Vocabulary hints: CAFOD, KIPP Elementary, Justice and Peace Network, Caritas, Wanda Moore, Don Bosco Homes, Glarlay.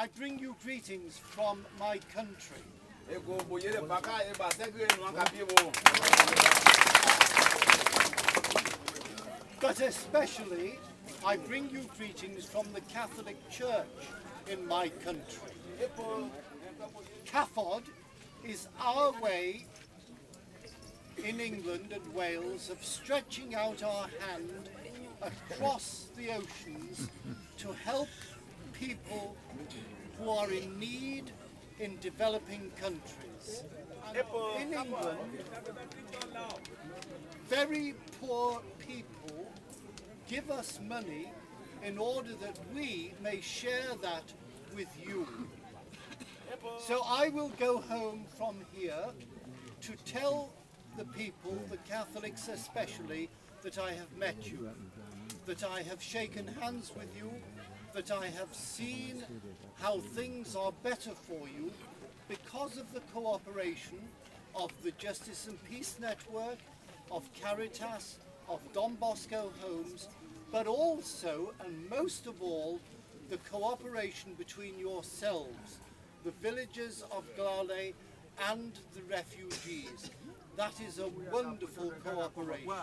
I bring you greetings from my country. But especially, I bring you greetings from the Catholic Church in my country. CAFOD is our way in England and Wales of stretching out our hand across the oceans to help people who are in need in developing countries. In England, very poor people give us money in order that we may share that with you. So I will go home from here to tell the people, the Catholics especially, that I have met you, that I have shaken hands with you, that I have seen how things are better for you because of the cooperation of the Justice and Peace Network, of Caritas, of Don Bosco Homes, but also, and most of all, the cooperation between yourselves, the villagers of Glarlay and the refugees. That is a wonderful cooperation.